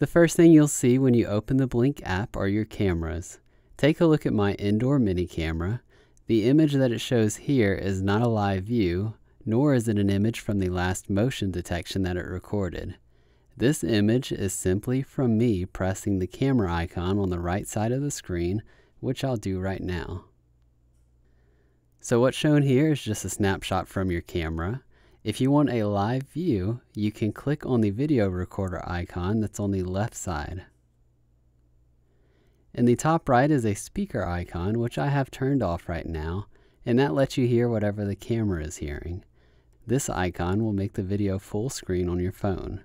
The first thing you'll see when you open the Blink app are your cameras. Take a look at my indoor mini camera. The image that it shows here is not a live view, nor is it an image from the last motion detection that it recorded. This image is simply from me pressing the camera icon on the right side of the screen, which I'll do right now. So what's shown here is just a snapshot from your camera. If you want a live view, you can click on the video recorder icon that's on the left side. In the top right is a speaker icon, which I have turned off right now, and that lets you hear whatever the camera is hearing. This icon will make the video full screen on your phone.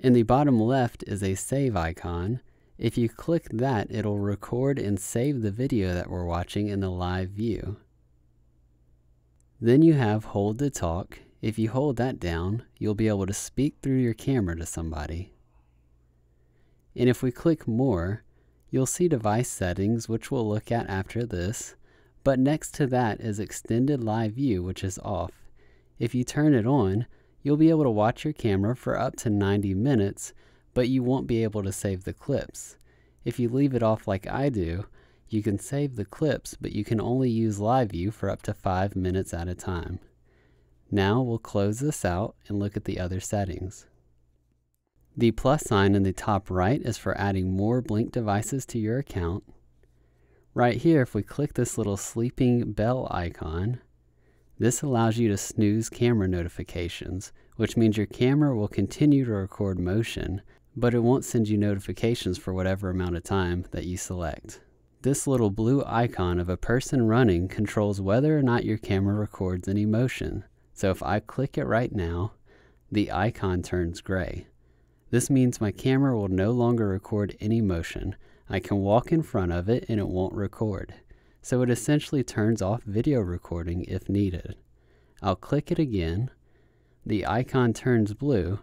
In the bottom left is a save icon. If you click that, it'll record and save the video that we're watching in the live view. Then you have hold to talk. If you hold that down, you'll be able to speak through your camera to somebody. And if we click more, you'll see device settings, which we'll look at after this, but next to that is extended live view, which is off. If you turn it on, you'll be able to watch your camera for up to 90 minutes, but you won't be able to save the clips. If you leave it off like I do, you can save the clips, but you can only use live view for up to 5 minutes at a time. Now we'll close this out and look at the other settings. The plus sign in the top right is for adding more Blink devices to your account. Right here, if we click this little sleeping bell icon, this allows you to snooze camera notifications, which means your camera will continue to record motion, but it won't send you notifications for whatever amount of time that you select. This little blue icon of a person running controls whether or not your camera records any motion. So if I click it right now, the icon turns gray. This means my camera will no longer record any motion. I can walk in front of it and it won't record. So it essentially turns off video recording if needed. I'll click it again, the icon turns blue,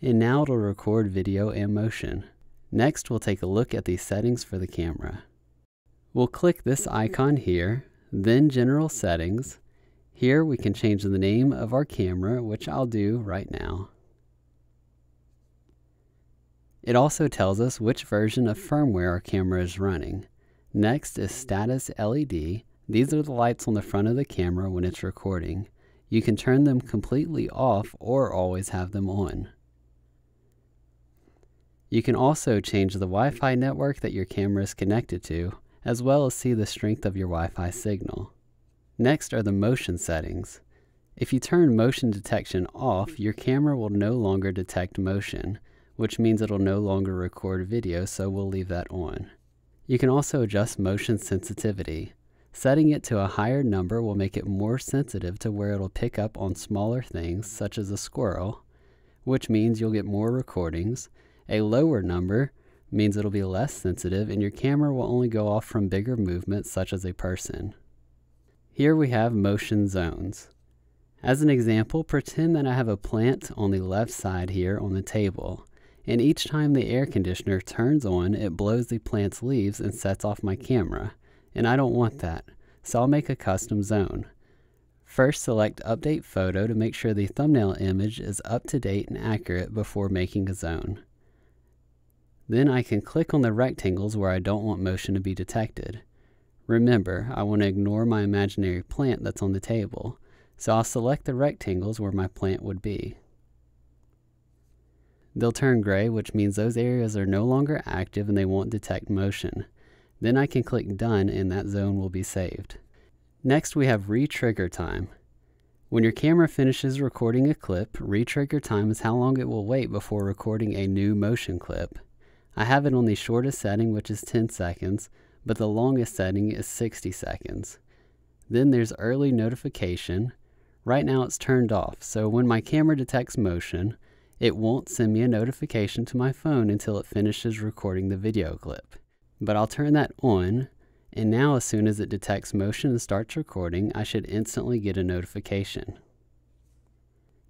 and now it'll record video and motion. Next, we'll take a look at the settings for the camera. We'll click this icon here, then General Settings. Here we can change the name of our camera, which I'll do right now. It also tells us which version of firmware our camera is running. Next is Status LED. These are the lights on the front of the camera when it's recording. You can turn them completely off or always have them on. You can also change the Wi-Fi network that your camera is connected to, as well as see the strength of your Wi-Fi signal. Next are the motion settings. If you turn motion detection off, your camera will no longer detect motion, which means it'll no longer record video, so we'll leave that on. You can also adjust motion sensitivity. Setting it to a higher number will make it more sensitive to where it'll pick up on smaller things, such as a squirrel, which means you'll get more recordings. A lower number means it'll be less sensitive and your camera will only go off from bigger movements, such as a person. Here we have motion zones. As an example, pretend that I have a plant on the left side here on the table, and each time the air conditioner turns on, it blows the plant's leaves and sets off my camera, and I don't want that, so I'll make a custom zone. First, select Update Photo to make sure the thumbnail image is up to date and accurate before making a zone. Then I can click on the rectangles where I don't want motion to be detected. Remember, I want to ignore my imaginary plant that's on the table, so I'll select the rectangles where my plant would be. They'll turn gray, which means those areas are no longer active and they won't detect motion. Then I can click Done and that zone will be saved. Next, we have re-trigger time. When your camera finishes recording a clip, re-trigger time is how long it will wait before recording a new motion clip. I have it on the shortest setting, which is 10 seconds, but the longest setting is 60 seconds. Then there's early notification. Right now it's turned off, so when my camera detects motion, it won't send me a notification to my phone until it finishes recording the video clip. But I'll turn that on, and now as soon as it detects motion and starts recording, I should instantly get a notification.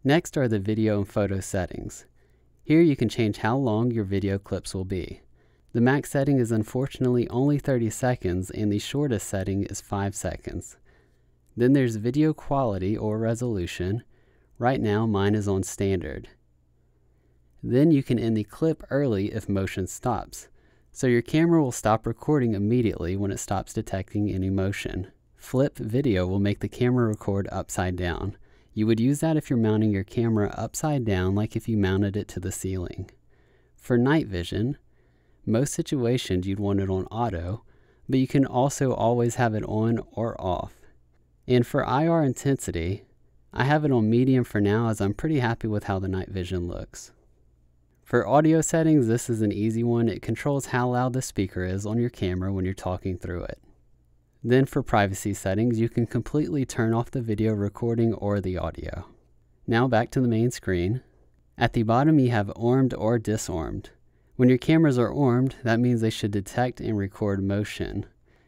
Next are the video and photo settings. Here you can change how long your video clips will be. The max setting is unfortunately only 30 seconds and the shortest setting is 5 seconds. Then there's video quality or resolution. Right now mine is on standard. Then you can end the clip early if motion stops. So your camera will stop recording immediately when it stops detecting any motion. Flip video will make the camera record upside down. You would use that if you're mounting your camera upside down, like if you mounted it to the ceiling. For night vision, most situations you'd want it on auto, but you can also always have it on or off. And for IR intensity, I have it on medium for now as I'm pretty happy with how the night vision looks. For audio settings, this is an easy one. It controls how loud the speaker is on your camera when you're talking through it. Then for privacy settings, you can completely turn off the video recording or the audio. Now back to the main screen. At the bottom you have armed or disarmed. When your cameras are armed, that means they should detect and record motion.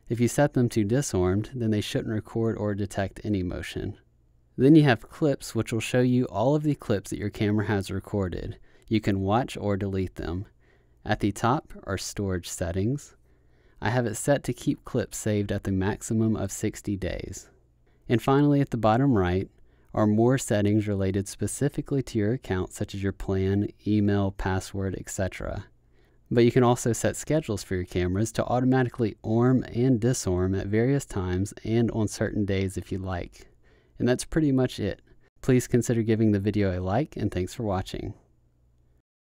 If you set them to disarmed, then they shouldn't record or detect any motion. Then you have clips, which will show you all of the clips that your camera has recorded. You can watch or delete them. At the top are storage settings. I have it set to keep clips saved at the maximum of 60 days. And finally, at the bottom right are more settings related specifically to your account, such as your plan, email, password, etc. But you can also set schedules for your cameras to automatically arm and disarm at various times and on certain days if you like. And that's pretty much it. Please consider giving the video a like, and thanks for watching.